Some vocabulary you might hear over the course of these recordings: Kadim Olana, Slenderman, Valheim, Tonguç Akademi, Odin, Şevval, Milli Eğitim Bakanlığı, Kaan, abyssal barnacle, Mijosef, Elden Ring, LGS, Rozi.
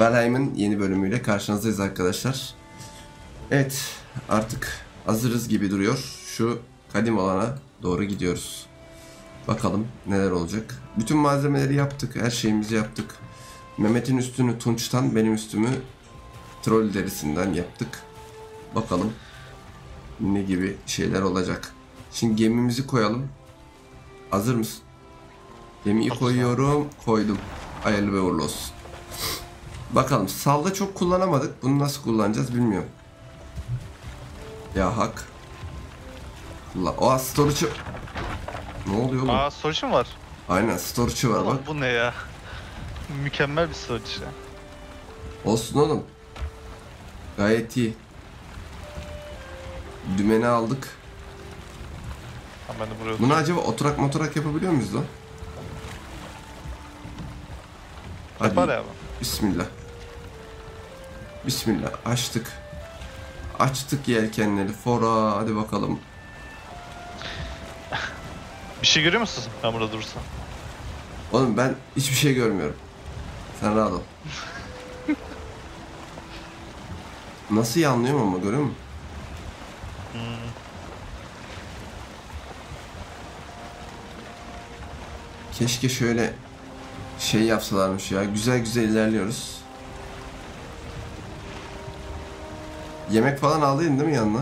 Valheim'in yeni bölümüyle karşınızdayız arkadaşlar. Evet, artık hazırız gibi duruyor. Şu Kadim Olana doğru gidiyoruz. Bakalım neler olacak. Bütün malzemeleri yaptık, her şeyimizi yaptık. Mehmet'in üstünü tunçtan, benim üstümü troll derisinden yaptık. Bakalım ne gibi şeyler olacak. Şimdi gemimizi koyalım. Hazır mısın? Gemiyi koyuyorum. Koydum. Hayırlı ve uğurlu olsun. Bakalım. Salda çok kullanamadık. Bunu nasıl kullanacağız bilmiyorum. Ya hak. Oha, storage'ı. Ne oluyor bu? Aa, storage'ı mı var? Aynen, storage'ı var bak. Bu ne ya? Mükemmel bir storage ya. Olsun oğlum. Gayet iyi. Dümeni aldık. Bunu acaba oturak motorak yapabiliyor muyuz lan? Yapar ya. Bismillah. Bismillah. Açtık. Açtık yelkenleri. Fora. Hadi bakalım. Bir şey görüyor musun ben burada durursam? Oğlum ben hiçbir şey görmüyorum. Sen rahat ol. Nasıl yanlıyorum ama, görüyor musun? Hmm. Keşke şöyle şey yapsalarmış ya. Güzel güzel ilerliyoruz. Yemek falan aldıydın değil mi yanına?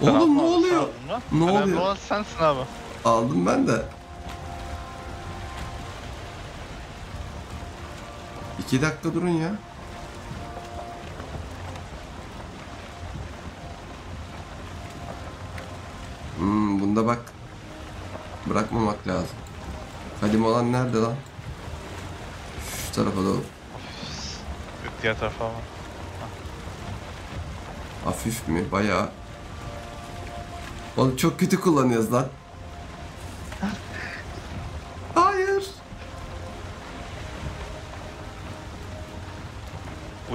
Sen oğlum ne oluyor? Ne oluyor? Önemli olan sensin abi. Aldım ben de. 2 dakika durun ya. Bunda bak. Bırakmamak lazım. Kadim olan nerede lan? Şu tarafa doğru. Diğer tarafa mı? Hafif mi? Bayağı. Oğlum çok kötü kullanıyoruz lan. Hayır.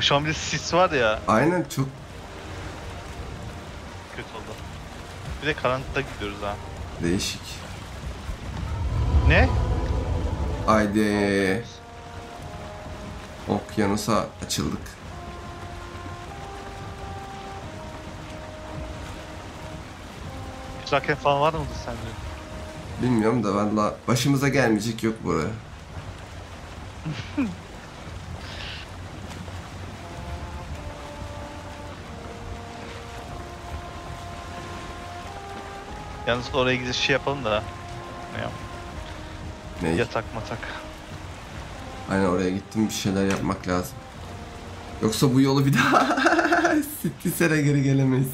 Şu an bir sis var ya. Aynen, çok kötü oldu. Bir de karanlıkta gidiyoruz ha. Değişik. Ne? Haydi. Okyanusa açıldık. Hiç raket falan var mıydı sence? Bilmiyorum da valla başımıza gelmeyecek yok buraya. Yalnız oraya gidiş şey yapalım da. Ne? Yatak matak. Aynen, oraya gittim, bir şeyler yapmak lazım. Yoksa bu yolu bir daha Sitlisere geri gelemeyiz.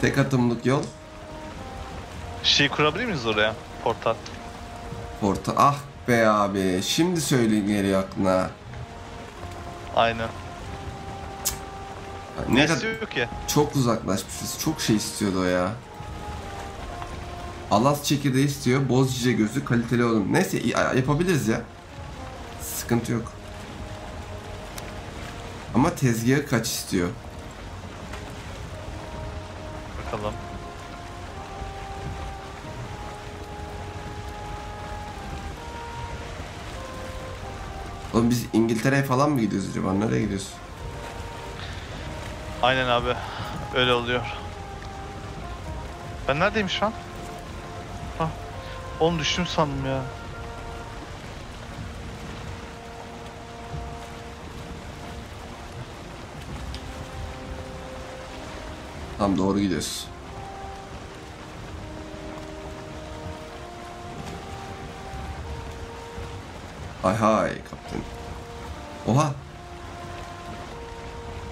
Tek atımlık yol. Şey kurabilir miyiz oraya? Portal. Portal. Ah be abi. Şimdi söyleyin, geliyor aklına. Aynen. Ne istiyor ki? Çok uzaklaşmışız. Çok şey istiyordu o ya. Alas çekirdeği istiyor. Boz cüce gözü, kaliteli oğlum. Neyse, yapabiliriz ya. Sıkıntı yok. Ama tezgahı kaç istiyor? Bakalım. Oğlum biz İngiltere'ye falan mı gidiyoruz acaba? Nereye gidiyoruz? Aynen abi. Öyle oluyor. Ben neredeyim şu an? Ha. Onu düştüm sandım ya. Tam doğru gidiyoruz. Hay hay kaptan. Oha.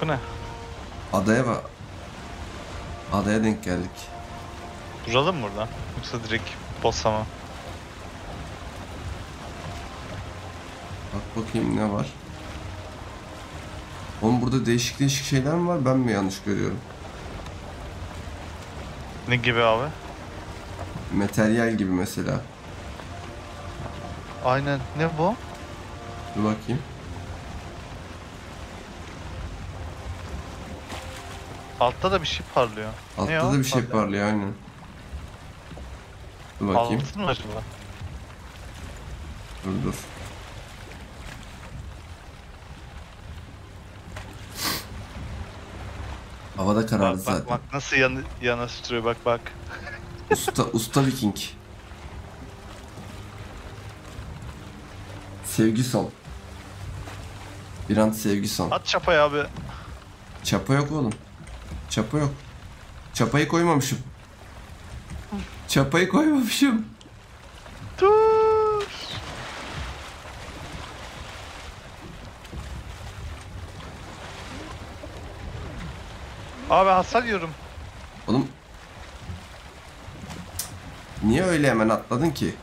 Bu ne? Adaya bak. Adaya denk geldik. Duralım mı buradan? Yoksa direkt bossa mı? Bak bakayım ne var. Oğlum burada değişik değişik şeyler mi var? Ben mi yanlış görüyorum? Ne gibi abi? Materyal gibi mesela. Aynen. Ne bu? Dur bakayım. Altta da bir şey parlıyor. Altta da bir şey parlıyor, aynen. Dur bakayım. Altın mı acaba? Dur. Havada karardı zaten. Bak nasıl yana sütürüyor, bak. Usta Viking. Sevgi son. Bir an sevgi son. At çapayı abi. Çapa yok oğlum. Çapa yok. Çapayı koymamışım. Çapayı koymamışım. Dur. Abi hasar yiyorum. Oğlum. Niye öyle hemen atladın ki?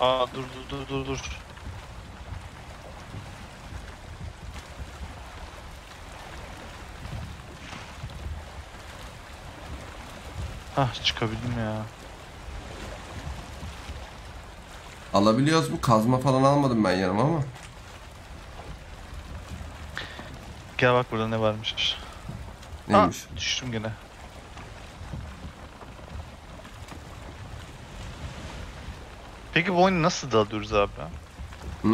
Aa dur. Hah, çıkabildim ya. Alabiliyoruz mu? Kazma falan almadım ben yanıma ama. Gel bak burada ne varmış. Neymiş? Aa, düştüm gene. Peki bu oyunu nasıl dalıyoruz abi? Hı?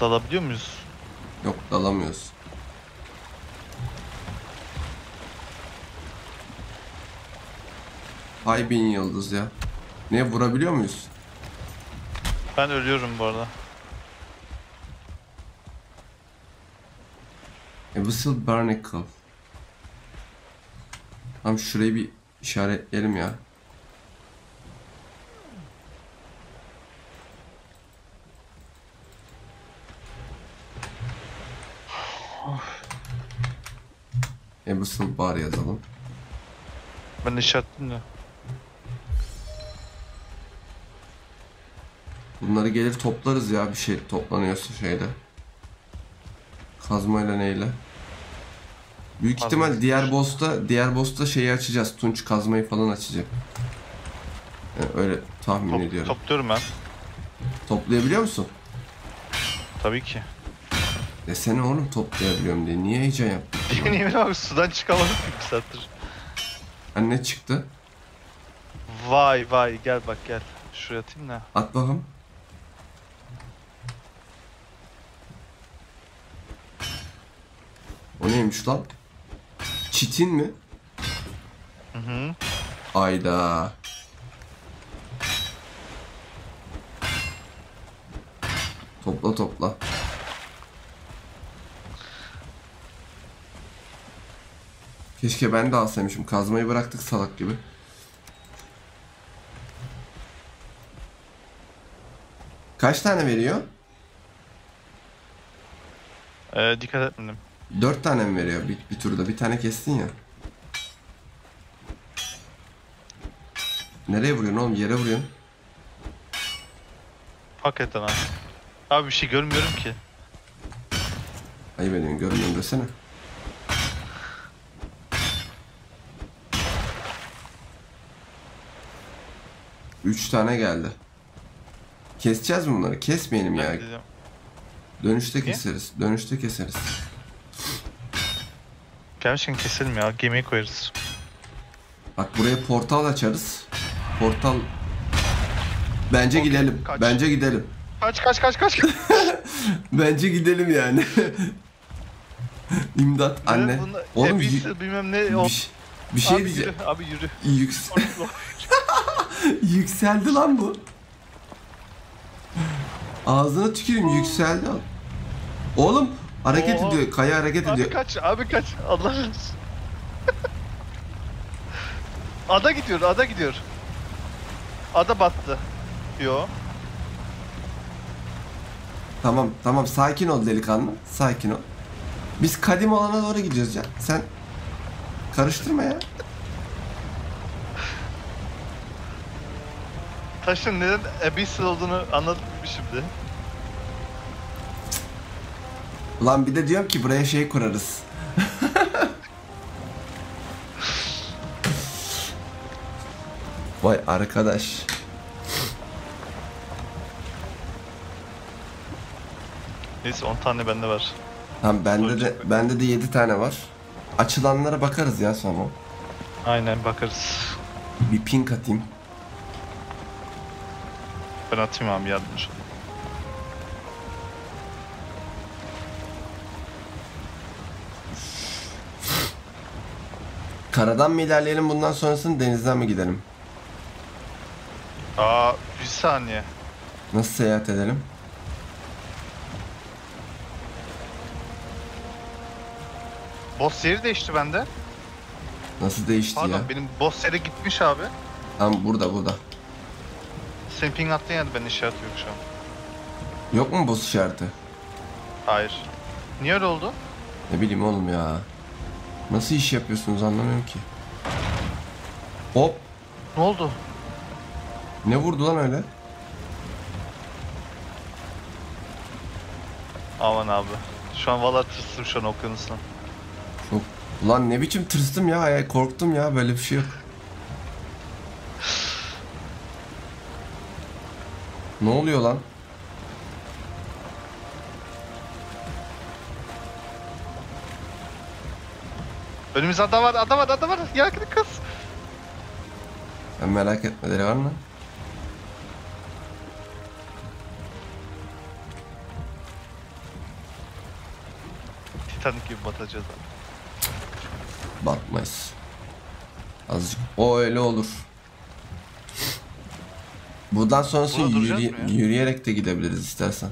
Dalabiliyor muyuz? Yok, dalamıyoruz. Ay bin yıldız ya. Niye vurabiliyor muyuz? Ben ölüyorum bu arada. Abyssal barnacle. Tamam, şurayı bir işaretleyelim ya. Abyssal bar yazalım. Ben işaretledim de. Bunları gelir toplarız ya, bir şey toplanıyorsa şeyde. Kazmayla neyle? Büyük ihtimal diğer boss'ta şeyi açacağız. Tunç kazmayı falan açacak. Yani öyle tahmin ediyorum. Topluyorum ben. Toplayabiliyor musun? Tabii ki. Desene oğlum toplayabiliyorum diye. Niye heyecan yaptın? Niye abi, sudan çıkamadık bir saattir. Anne çıktı. Vay gel bak gel. Şuraya atayım da. At bakalım. O neymiş lan? Çitin mi? Hı. Ayda. Topla. Keşke ben de alsaymışım. Kazmayı bıraktık salak gibi. Kaç tane veriyor? Dikkat etmedim. 4 tane mi veriyor bir turda? Bir tane kestin ya. Nereye vuruyorsun oğlum? Yere vuruyorsun. Hakikaten abi. Abi bir şey görmüyorum ki. Ayıp ediyorsun, görmüyorum desene. Üç tane geldi. Keseceğiz mi bunları? Kesmeyelim ben ya. Dedim. Dönüşte keseriz. Gerçekten keselim ya. Gemiye koyarız. Bak buraya portal açarız. Portal. Bence okay, gidelim. Kaç. Bence gidelim. Kaç. Bence gidelim yani. İmdat anne. Oğlum bilmem ne. Bir şey abi, diyeceğim. Yürü, abi yürü. Yükseldi lan bu. Ağzına tüküreyim, yükseldi. Oğlum hareket ediyor, kaya hareket ediyor. Abi kaç Allah'ım. Ada gidiyor. Ada battı. Yo. Tamam sakin ol delikanlı, sakin ol. Biz Kadim Olana doğru gidiyoruz ya. Sen karıştırma ya. Taşın neden abyssal olduğunu anladım şimdi. Lan bir de diyorum ki buraya şey kurarız. Vay arkadaş. Neyse 10 tane bende var. Tamam bende de 7 tane var. Açılanlara bakarız ya sonra. Aynen bakarız. Bir pink atayım. Ben atayım abi, yardımcı. Karadan mı ilerleyelim bundan sonrasını, denizden mi gidelim? Aa, bir saniye. Nasıl seyahat edelim? Boss yeri değişti bende. Nasıl değişti? Pardon, ya? Pardon, benim boss yeri gitmiş abi. Tamam, burada burada. Sen ping attın ya, ben işaret yok şu an. Yok mu boss işareti? Hayır. Niye öyle oldu? Ne bileyim oğlum ya. Nasıl iş yapıyorsunuz anlamıyorum ki. Hop. Ne oldu? Ne vurdu lan öyle? Aman abi. Şu an valla tırstım şu an okyanusla. Çok. Ulan ne biçim tırstım ya. Korktum ya. Böyle bir şey yok. Ne oluyor lan? Önümüzde adam var, adam var, adam var. Yakın kız. Sen merak etme, deli var mı? Titanic gibi batacağız abi. Batmayız. Azıcık. O öyle olur. Buradan sonrası yürüyerek de gidebiliriz istersen.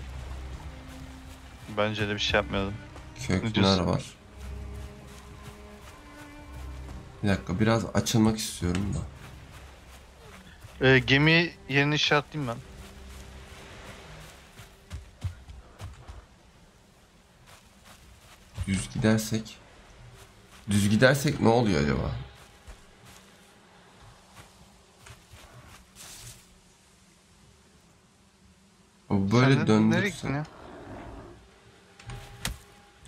Bence de bir şey yapmayalım. Kökler var. Bir dakika, biraz açılmak istiyorum da. Gemi yerini işaretleyeyim ben. Düz gidersek. Düz gidersek ne oluyor acaba? Böyle sen döndürse. Nereye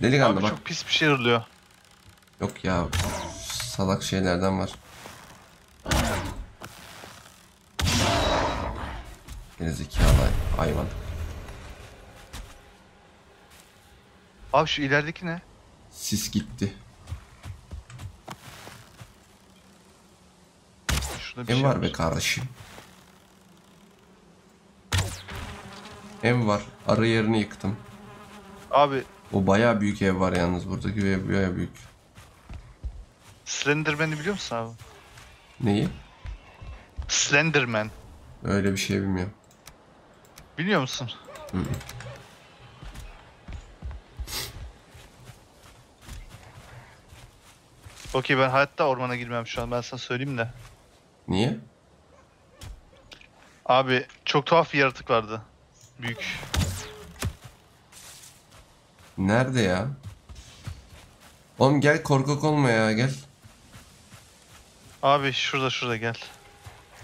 delikanlı abi, bak. Çok pis bir şey oluyor. Yok ya. Salak şeylerden var. Gerizekalı hayvan. Abi şu ilerideki ne? Sis gitti. Şurada bir ev şey var be kardeşim. Ev var. Arı yerini yıktım. Abi. O bayağı büyük ev var yalnız. Buradaki ev bayağı büyük. Slenderman'ı biliyor musun abi? Neyi? Slenderman. Öyle bir şey bilmiyorum. Biliyor musun? Hı. Okey, ben hayatta ormana girmem şu an, ben sana söyleyeyim de. Niye? Abi çok tuhaf bir yaratık vardı. Büyük. Nerede ya? Oğlum gel, korkak olma ya, gel. Abi şurada, şurada gel.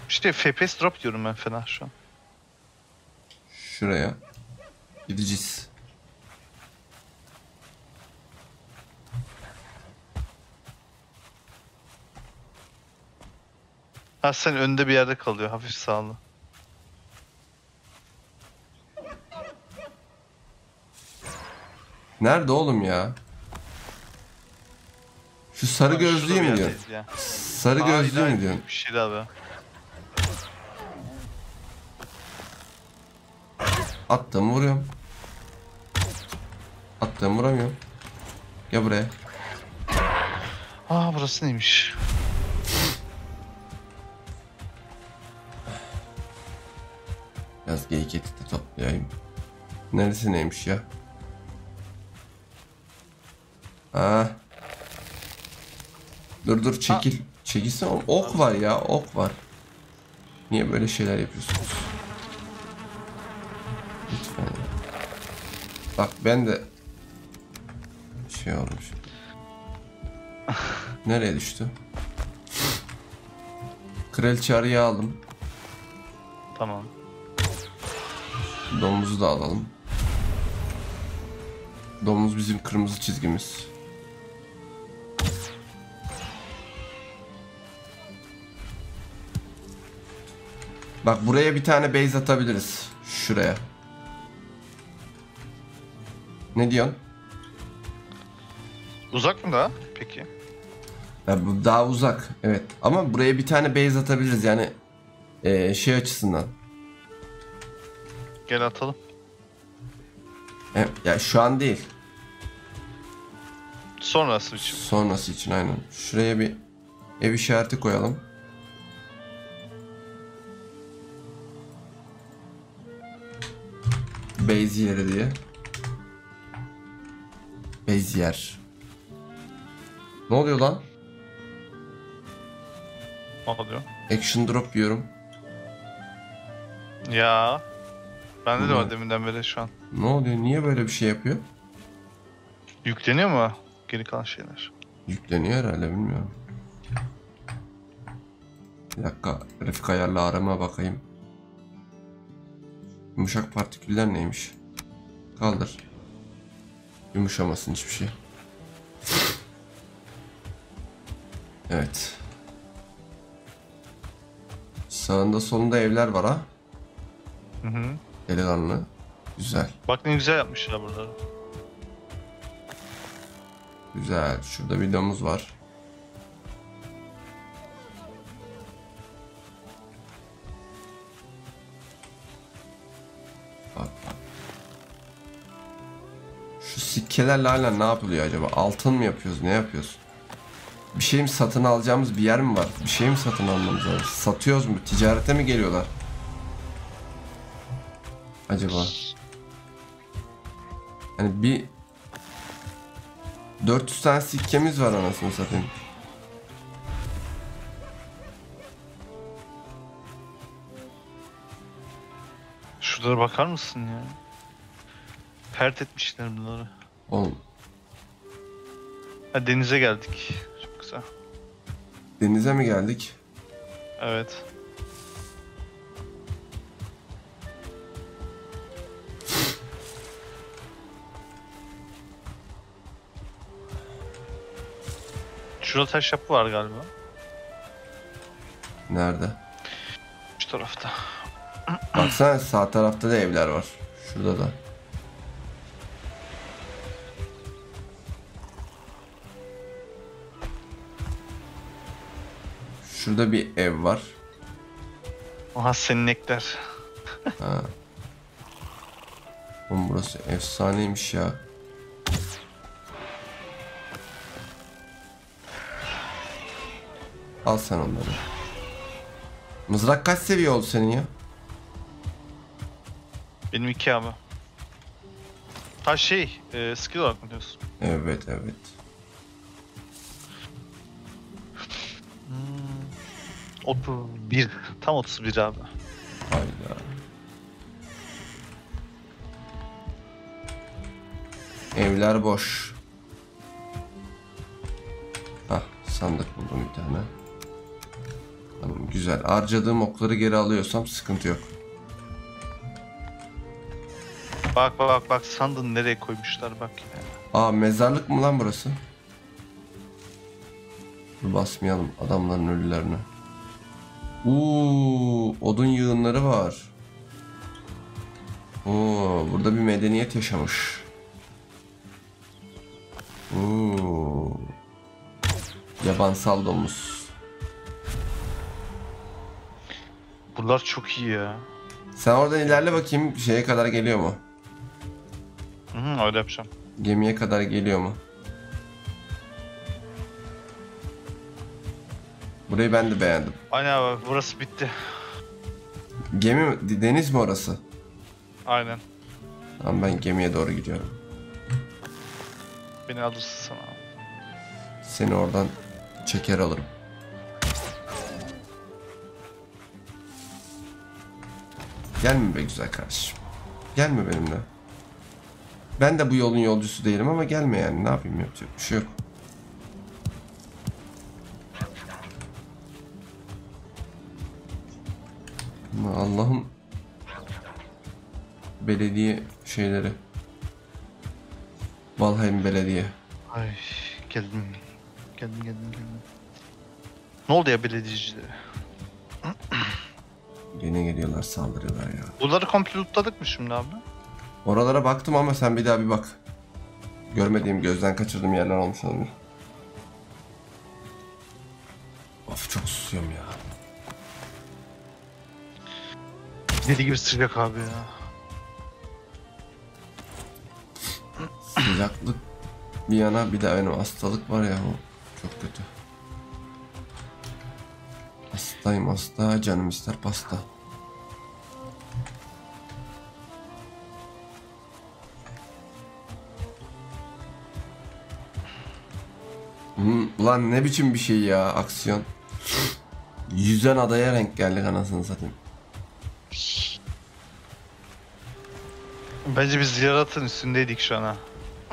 İşte FPS drop diyorum ben fena şu an. Şuraya gideceğiz. Ha, sen önde bir yerde kalıyor, hafif sağlı. Nerede oğlum ya? Şu sarı abi, gözlüğü mü diyorsun? Sarı gözlüğü mü diyorsun? Bir şey daha be. Attım, vuruyorum. Attım, vuramıyorum. Gel buraya. Aa, burası neymiş? Biraz geyik eti de toplayayım. Neresi neymiş ya? Aa. Dur dur, çekil. Çekilsene oğlum. Ok var ya, ok var. Niye böyle şeyler yapıyorsunuz? Lütfen. Bak ben de şey olmuş. Nereye düştü? Kraliçe arıyı aldım. Tamam. Domuzu da alalım. Domuz bizim kırmızı çizgimiz. Bak buraya bir tane base atabiliriz. Şuraya. Ne diyorsun? Uzak mı daha? Peki. Daha uzak. Evet. Ama buraya bir tane base atabiliriz yani. Şey açısından. Gel atalım. Ya şu an değil. Sonrası için. Sonrası için aynen. Şuraya bir ev işareti koyalım. Base yeri diye. Base yer. Ne oluyor lan? Ne oluyor? Action drop diyorum. Ya. Ben de var deminden beri şu an. Ne oluyor? Niye böyle bir şey yapıyor? Yükleniyor mu geri kalan şeyler? Yükleniyor herhalde, bilmiyorum. Bir dakika. Grafik ayarla arama bakayım. Yumuşak partiküller neymiş? Kaldır. Yumuşamasın hiçbir şey. Evet. Sağında solunda evler var ha. Hı hı. Delikanlı. Güzel. Bak ne güzel yapmışlar burada. Güzel. Şurada bir domuz var. Şu sikkelerle hala ne yapılıyor acaba? Altın mı yapıyoruz? Ne yapıyoruz? Bir şey mi satın alacağımız bir yer mi var? Bir şey mi satın almamız lazım? Satıyoruz mu? Ticarete mi geliyorlar? Acaba? Hani bir 400 tane sikkemiz var anasını satayım. Şuralara bakar mısın ya? Pert etmişler bunları. Oğlum. Ha, denize geldik. Çok güzel. Denize mi geldik? Evet. Şurada taş yapı var galiba. Nerede? Şu tarafta. Baksana sağ tarafta da evler var. Şurada da. Şurada bir ev var. Oha senin nektar. Ha. Oğlum burası efsaneymiş ya. Al sen onları. Mızrak kaç seviye oldu senin ya? Benim 2 abi. Ha şey, skill olarak mı diyorsun? Evet, evet. Hmm, 31, tam 31 abi. Hayda. Evler boş. Hah, sandık buldum bir tane. Tamam, güzel. Harcadığım okları geri alıyorsam sıkıntı yok. Bak bak bak, sandığını nereye koymuşlar bak. Aa, mezarlık mı lan burası? Dur basmayalım adamların ölülerini. Uuu, odun yığınları var. Oo, burada bir medeniyet yaşamış. Oo. Yabansal domuz. Buralar çok iyi ya. Sen oradan ilerle bakayım, şeye kadar geliyor mu? Hı, öyle yapacağım. Gemiye kadar geliyor mu? Burayı ben de beğendim. Aynen abi, burası bitti. Gemi mi? Deniz mi orası? Aynen. Tamam, ben gemiye doğru gidiyorum. Beni alırsın sana. Seni oradan çeker alırım. Gelme be güzel kardeşim. Gelme benimle. Ben de bu yolun yolcusu değilim ama gelme yani. Ne yapayım, yapacak bir şey yok. Allah'ım. Belediye şeyleri. Valheim belediye. Ay geldim. Geldim. Ne oldu ya belediyecilere? Yine geliyorlar, saldırıyorlar ya. Bunları komple lootladık mı şimdi abi? Oralara baktım ama sen bir daha bir bak. Görmediğim, gözden kaçırdığım yerler olmuş olabilir. Deli gibi sıcak abi ya. Sıcaklık bir yana, bir de aynı hastalık var ya, o çok kötü. Hastayım hasta, canım ister pasta. Ulan ne biçim bir şey ya aksiyon. Yüzen adaya renk geldik anasını satayım. Bence biz yaratığın üstündeydik şu an ha.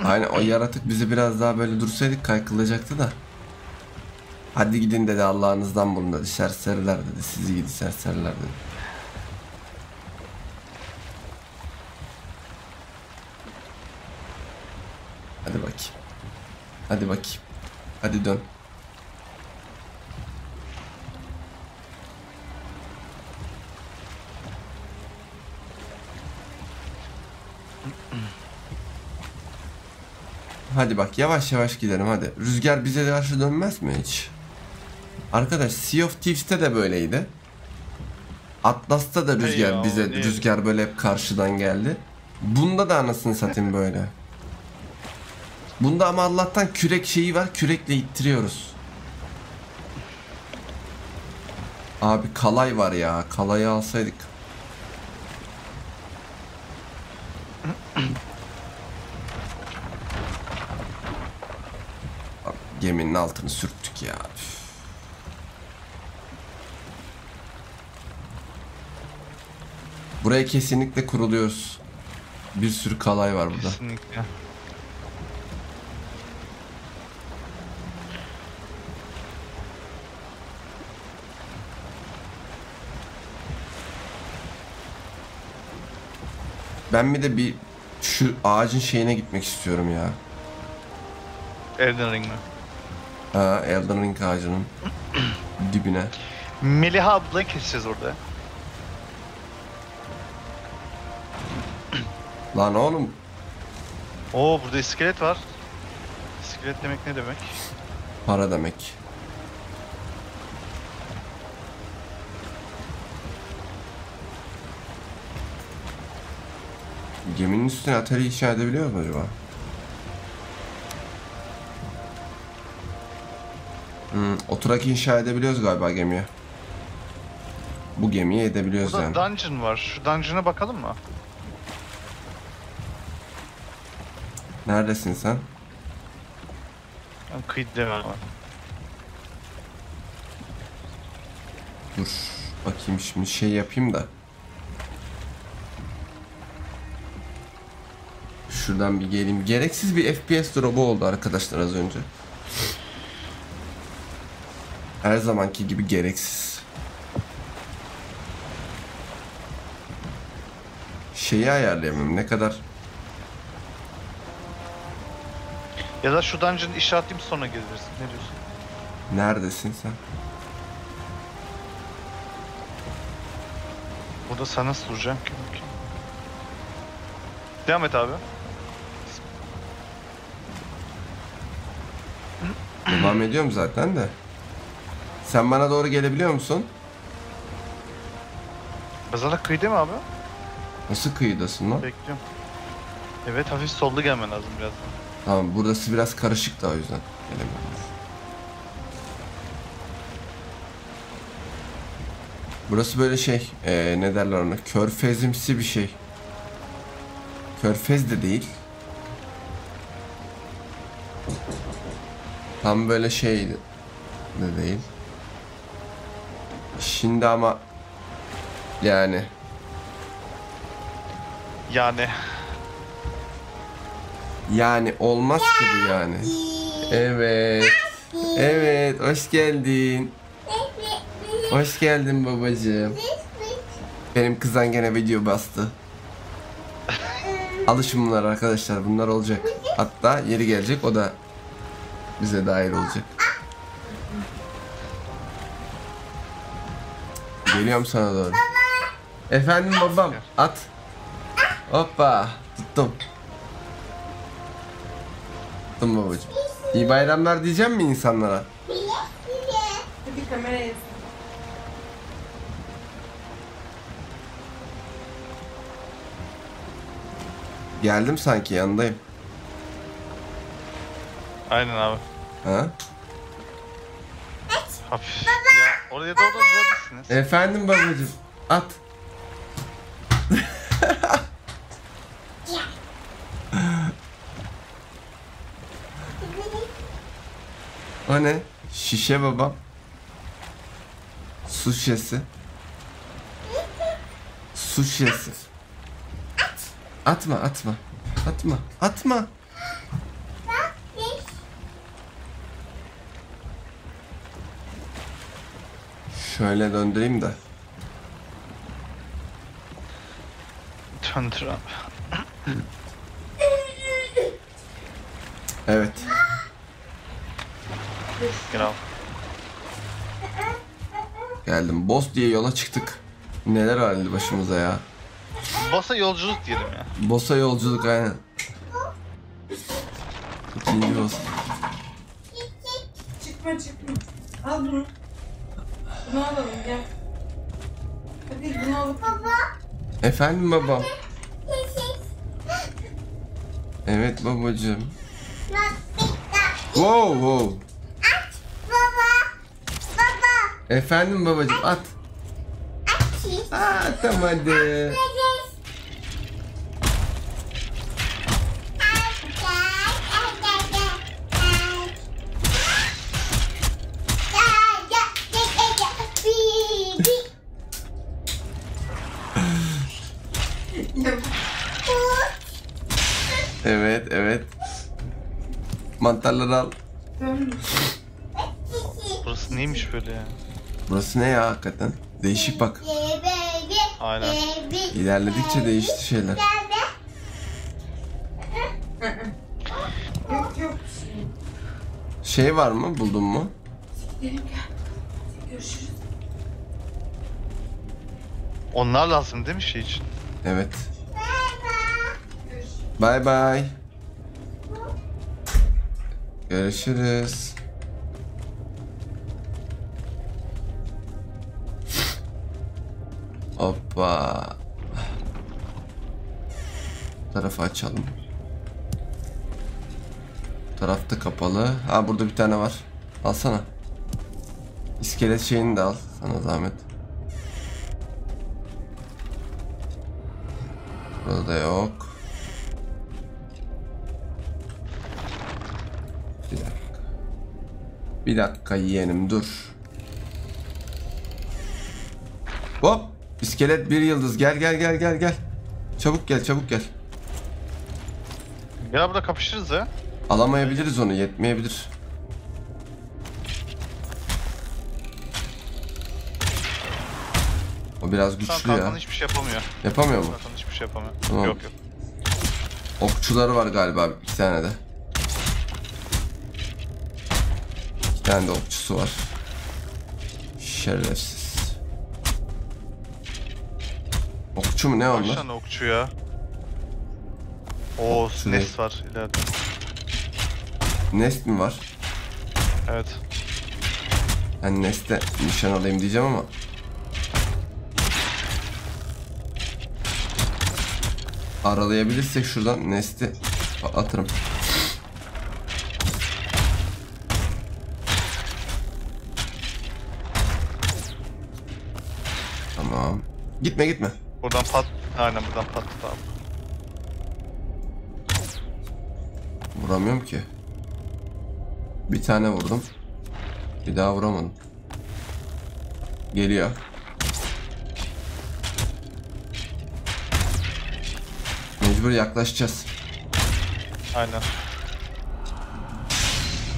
Aynen, o yaratık bizi biraz daha böyle dursaydık kaykılacaktı da. Hadi gidin dedi, Allah'ınızdan bulun dedi, serseriler dedi, sizi gidi serseriler dedi. Hadi bakayım. Hadi bakayım. Hadi dön. Hadi bak, yavaş yavaş gidelim hadi. Rüzgar bize karşı dönmez mi hiç? Arkadaş Sea of Thieves'te de böyleydi. Atlas'ta da rüzgar hey ya, bize değil. Rüzgar böyle hep karşıdan geldi. Bunda da anasını satayım böyle. Bunda ama Allah'tan kürek şeyi var. Kürekle ittiriyoruz. Abi kalay var ya. Kalayı alsaydık. Abi, geminin altını sürttük ya. Buraya kesinlikle kuruluyoruz. Bir sürü kalay var burada. Kesinlikle. Ben bir de bir şu ağacın şeyine gitmek istiyorum ya. Elden Ring mi? Ha, Elden Ring ağacının dibine. Meliha ablayı keseceğiz orada. Lan oğlum. Oo, burada iskelet var. İskelet demek ne demek? Para demek. Geminin üstüne atari inşa edebiliyor mu acaba? Oturak inşa edebiliyoruz galiba gemiye. Bu gemiye edebiliyoruz burada yani. Burada dungeon var. Şu dungeon'a bakalım mı? Neredesin sen? Ben kıyıda var. Dur bakayım şimdi şey yapayım da. Şuradan bir geleyim. Gereksiz bir FPS drop'u oldu arkadaşlar az önce. Her zamanki gibi gereksiz. Şeyi ayarlayamıyorum ne kadar. Ya da şu dungeon'ı işaretleyeyim sonra gelirsin. Ne diyorsun? Neredesin sen? Burada sana nasıl duracağım ki? Devam et abi. Devam ediyorum zaten de. Sen bana doğru gelebiliyor musun? Bazarak kıyıda mı abi? Nasıl kıyıdasın lan? Bekliyorum. Evet, hafif solda gelmen lazım birazdan. Tamam, burası biraz karışık da o yüzden gelemiyorum. Burası böyle şey, ne derler ona? Körfezimsi bir şey. Körfez de değil. Tam böyle şey de değil. Şimdi ama yani. Yani olmaz ki bu yani. Evet. Evet, hoş geldin. Hoş geldin babacığım. Benim kızan gene video bastı. Alışın bunlar arkadaşlar, bunlar olacak. Hatta yeri gelecek o da bize dair olacak. Geliyorum sana doğru. Efendim babam, at. Hoppa, tuttum. Tuttum babacığım. İyi bayramlar diyeceğim mi insanlara? Bir kameraya. Geldim sanki, yanındayım. Aynen abi. Ha? Hafif. Ya oraya doğru durabilirsiniz. Efendim babacığım. At. O ne? Şişe babam. Su şişesi. Su şişesi. Atma, atma. Atma, atma. Şöyle döndüreyim de. Döndür abi. Evet. Gel. Geldim. Boss diye yola çıktık. Neler halinde başımıza ya. Boss'a yolculuk diyelim ya. Boss'a yolculuk, aynen. İkinci boss. Çıkma çıkma. Al bunu. Bunu alalım gel. Hadi bunu alalım. Baba. Efendim baba. Evet babacığım. Wow wow. At baba. Baba. Efendim babacığım at. At. Atam hadi. Evet, evet. Mantarları al. Burası neymiş böyle ya? Burası ne ya hakikaten? Değişik bak. Aynen. İlerledikçe değişti şeyler. Şey var mı? Buldun mu? Onlar lazım değil mi şey için? Evet. Bye bye. Görüşürüz. Hoppa. Bu tarafı açalım. Bu tarafta kapalı. Ha burada bir tane var. Alsana. İskelet şeyini de al. Sana zahmet. Burada da yok. Bir dakika yeğenim dur. Hop! İskelet bir yıldız. Gel gel gel gel gel. Çabuk gel, çabuk gel. Ya burada kapışırız ya. Alamayabiliriz onu, yetmeyebilir. O biraz güçlü ya. Kalkan hiçbir şey yapamıyor. Yapamıyor mu? Kalkan hiçbir şey yapamıyor. Tamam. Yok yok. Okçuları var galiba iki tane de. Yani de okçusu var. Şerefsiz. Okçu mu ne onlar? Kaç tane okçu ya? Oo, nest var ileride. Nest mi var? Evet. Yani neste nişan alayım diyeceğim ama. Aralayabilirsek şuradan nesti atarım. Gitme gitme. Buradan pat. Aynen buradan patladı abi. Vuramıyorum ki. Bir tane vurdum. Bir daha vuramadım. Geliyor. Mecbur yaklaşacağız. Aynen.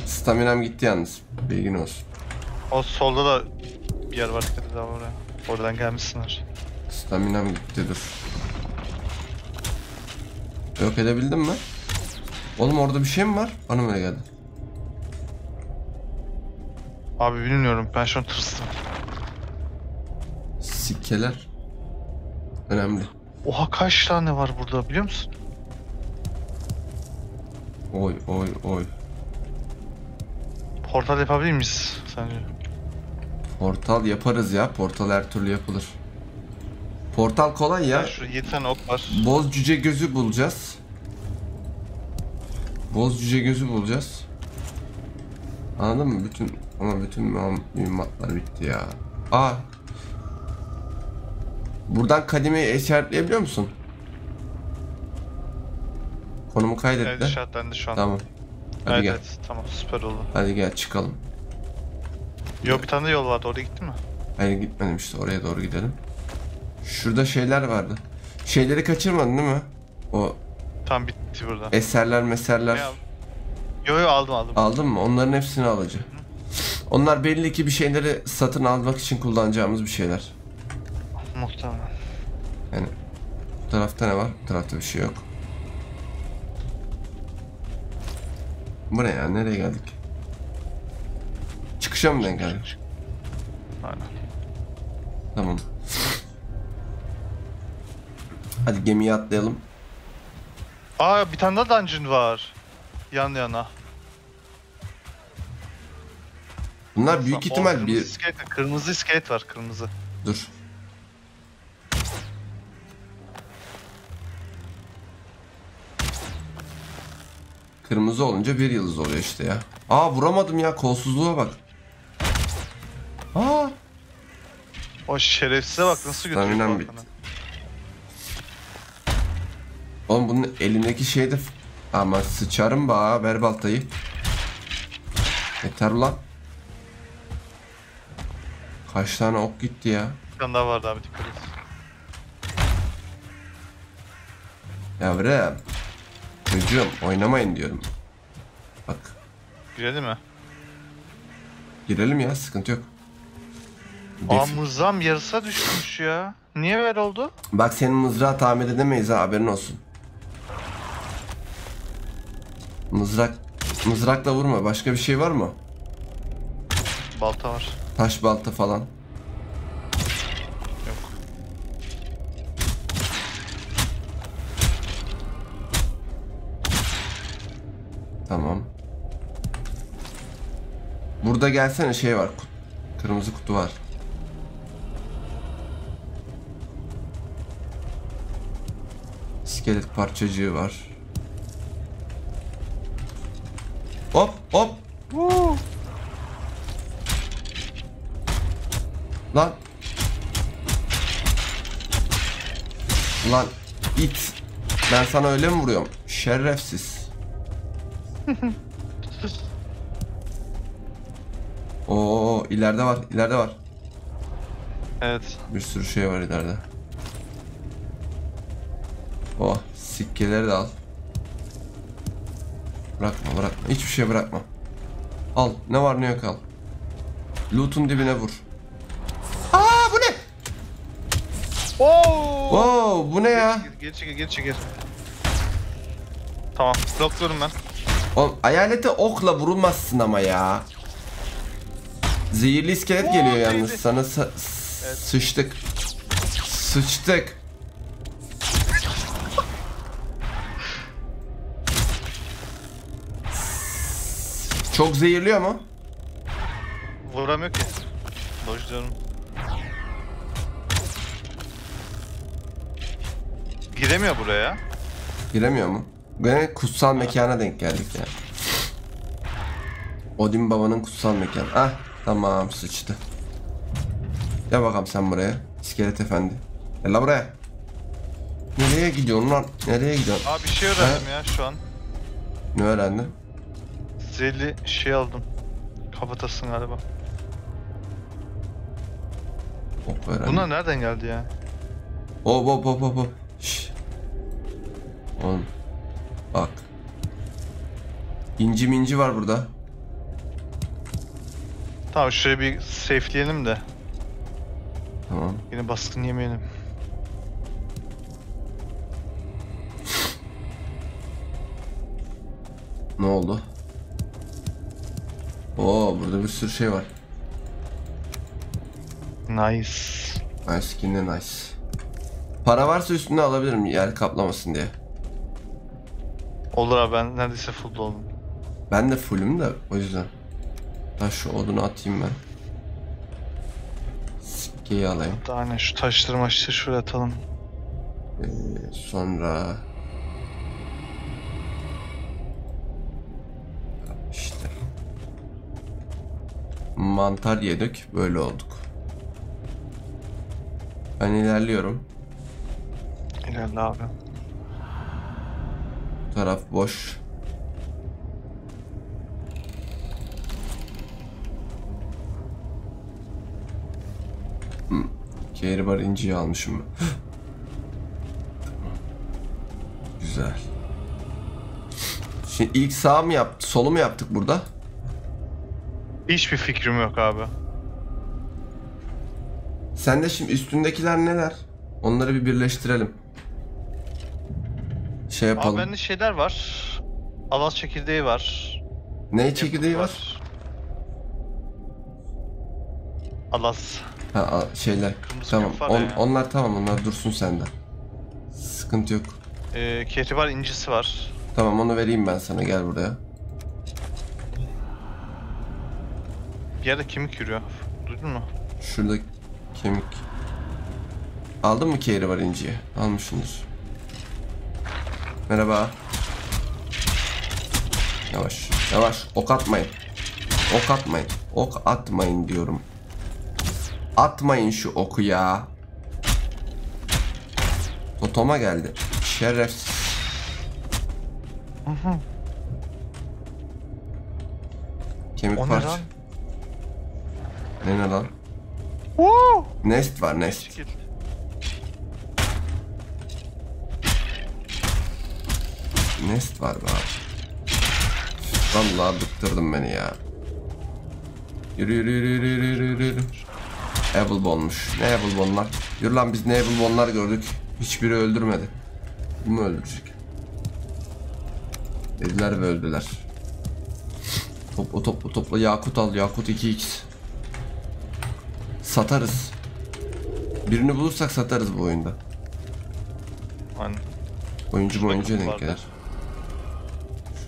Staminam gitti yalnız. Bilgin olsun. O solda da bir yer var. Daha oraya. Oradan gelmişsinler. Staminam gitti dur. Yok edebildim mi? Oğlum orada bir şey mi var? Bana mı öyle geldi? Abi bilmiyorum, ben şu an tırstım. Sikkeler. Önemli. Oha kaç tane var burada biliyor musun? Oy oy oy. Portal yapabilir miyiz sence? Portal yaparız ya, portal her türlü yapılır. Portal kolay ya. Şurada 7 tane ok var. Boz cüce gözü bulacağız. boz cüce gözü bulacağız. Anladın mı? Bütün mühimmatlar bitti ya. Aa. Buradan Kadim'i işaretleyebiliyor musun? Konumu kaydetti. Evet, işaretlendi şu an. Tamam. Hadi evet, gel. Evet, tamam, süper oldu. Hadi gel çıkalım. Yo, bir tane yol vardı, oraya gitti mi? Hayır, gitmedim işte, oraya doğru gidelim. Şurada şeyler vardı. Şeyleri kaçırmadın değil mi? O tam bitti burada. Eserler, meserler. Yo yo, aldım. Aldın mı? Onların hepsini alacağım. Onlar belli ki bir şeyleri satın almak için kullanacağımız bir şeyler. Muhtemelen. Yani bu tarafta ne var? Bu tarafta bir şey yok. Buraya ya, nereye geldik? Çıkışa mı denk geldik? Aynen. Tamam. Hadi gemiye atlayalım. Aa, bir tane daha dungeon var. Yan yana. Bunlar tamam, büyük ihtimal kırmızı bir... kırmızı iskelet var, kırmızı. Dur. Kırmızı olunca bir yıldız oluyor işte ya. Aa, vuramadım ya, kolsuzluğa bak. Aa. O şerefsize bak, nasıl götürüyor. Oğlum bunun elindeki şey de... Ama sıçarım bana, ver baltayı. Yeter ulan. Kaç tane ok gitti ya. Bir tane daha vardı abi, dikkat et. Yavrum. Çocuğum, oynamayın diyorum. Bak. Girelim mi? Girelim ya, sıkıntı yok. Aa, mızrağım yarısa düşmüş ya. Niye böyle oldu? Bak, senin mızrağı tamir edemeyiz ha, haberin olsun. Mızrakla vurma. Başka bir şey var mı? Balta var. Taş balta falan. Yok. Tamam. Burada gelsene, şey var. Kırmızı kutu var. İskelet parçacığı var. Hop hop. Woo. Lan. Lan it. Ben sana öyle mi vuruyorum? Şerefsiz. Oo, ileride var, ileride var. Evet. Bir sürü şey var ileride. Oh, sikkeleri de al. Bırakma. Hiçbir şey bırakma. Al. Ne var ne yok al. Loot'un dibine vur. Aa, bu ne? Oo! Oo, bu ne ya? Geri çekil. Tamam, blokluyorum ben. Oğlum, hayalete okla vurulmazsın ama ya. Zehirli iskelet geliyor yalnız. Sana evet. Sıçtık. Çok zehirliyor ama. Vuramıyor ki. Boş canım. Giremiyor buraya. Giremiyor mu? Gene kutsal mekana denk geldik ya. Yani. Odin babanın kutsal mekanı. Ah, tamam, sıçtı. Gel bakalım sen buraya. İskelet efendi. Gel la buraya. Nereye gidiyorsun lan? Nereye gidiyorsun? Abi bir şey öğrendim ya şu an. Ne öğrendin? Zehirli şey aldım. Kapatasın galiba. Bunlar nereden geldi ya? Hop. Şşş. Oğlum. Bak. İnci minci var burada. Tamam, şuraya bir safeleyelim de. Tamam. Yine baskın yemeyelim. Ne oldu? Oo, burada bir sürü şey var. Nice, yine nice. Para varsa üstüne alabilirim, yer kaplamasın diye. Olur abi, ben neredeyse full oldum. Ben de fullüm de o yüzden. Taş, şu odunu atayım ben. Sikkeyi alayım. Aynen, şu taşları maçları şuraya atalım. Sonra... mantar yedik, böyle olduk. Ben ilerliyorum. İlerle abi. Bu taraf boş. Kehribar inciyi almışım. Tamam. Güzel. Şimdi ilk sağ mı yaptık, solu mu yaptık burada? Hiçbir fikrim yok abi. Sen de şimdi üstündekiler neler? Onları bir birleştirelim. Şey yapalım. Abi bende şeyler var. Avaz çekirdeği var. Ne çekirdeği var? Alas. Ha şeyler. Kırmızı tamam. Onlar tamam, onlar dursun sende. Sıkıntı yok. Kehribar incisi var. Tamam, onu vereyim ben sana, gel buraya. Bir yerde kemik yürüyor. Duydun mu? Şurada kemik. Aldın mı kehribar inciyi? Almışsındır. Merhaba. Yavaş yavaş, ok atmayın. Ok atmayın. Ok atmayın diyorum. Atmayın şu oku ya. Otoma geldi. Şerefsiz. Aha. Kemik o parça. Ne lan? Nest var, nest. Nest var bak. Vallahi bıktırdın beni ya. Yürü yürü yürü yürü yürü yürü. Evil olmuş. Ne evil bonlar? Yürü lan, biz ne evil bonlar gördük. Hiçbiri öldürmedi. Bu mu öldürecek? Dediler ve öldüler. Topla topla topla, yakut al, yakut 2x. Satarız. Birini bulursak satarız bu oyunda. Aynen. Oyuncu boyunca denk gelir.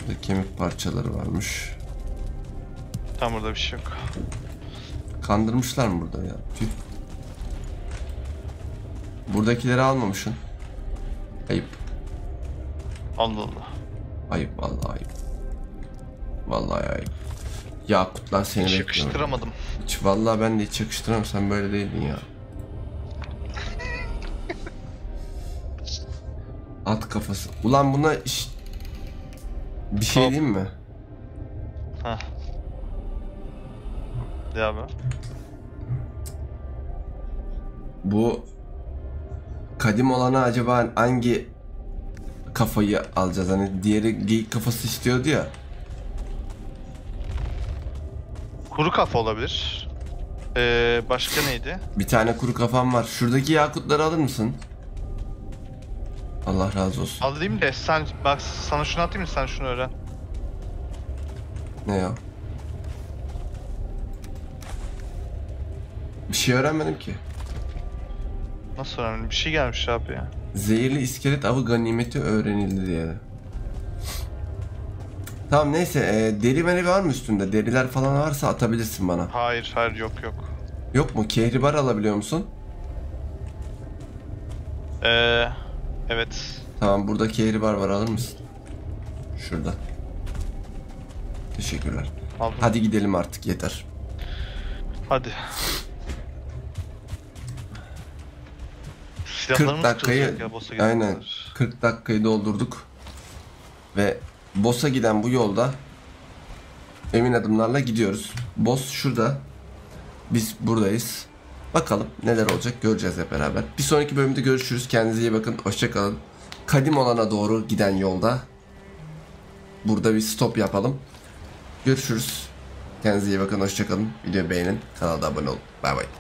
Şurada kemik parçaları varmış. Tam burada bir şey yok. Kandırmışlar mı burada ya? Tüh. Buradakileri almamışsın. Ayıp. Allah Allah. Ayıp vallahi, ayıp. Vallahi ayıp. Yakut lan, seni hiç yakıştıramadım. Hiç, vallahi ben de hiç yakıştıramam. Sen böyle değildin ya. At kafası. Ulan buna bir şey diyeyim mi? Ha. Ne abi? Bu Kadim Olana acaba hangi kafayı alacağız? Hani diğeri geyik kafası istiyordu ya. Kuru kafa olabilir. Başka neydi? Bir tane kuru kafam var. Şuradaki yakutları alır mısın? Allah razı olsun. Alayım da sen bak, sana şunu atayım mı, sen şunu öğren. Ne ya? Bir şey öğrenmedim ki. Nasıl öğrenmedim? Bir şey gelmiş abi ya. Zehirli iskelet avı ganimeti öğrenildi diye. Tamam neyse, deri meri var mı üstünde? Deriler falan varsa atabilirsin bana. Hayır hayır, yok yok. Yok mu? Kehribar alabiliyor musun? Evet. Tamam, burada kehribar var, alır mısın? Şurada. Teşekkürler. Aldım. Hadi gidelim artık, yeter. Hadi. 40 dakikayı ya, aynen 40 dakikayı doldurduk ve boss'a giden bu yolda emin adımlarla gidiyoruz. Boss şurada, biz buradayız. Bakalım neler olacak, göreceğiz hep beraber. Bir sonraki bölümde görüşürüz. Kendinize iyi bakın. Hoşçakalın. Kadim Olan'a doğru giden yolda burada bir stop yapalım. Görüşürüz. Kendinize iyi bakın. Hoşçakalın. Videoyu beğenin. Kanala da abone olun. Bay bay.